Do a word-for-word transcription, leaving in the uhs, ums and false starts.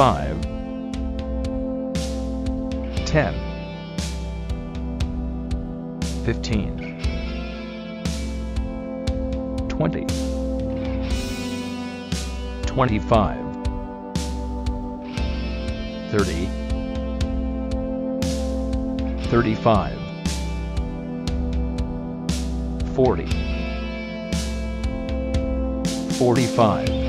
five, ten, fifteen, twenty, twenty-five, thirty, thirty-five, forty, forty-five,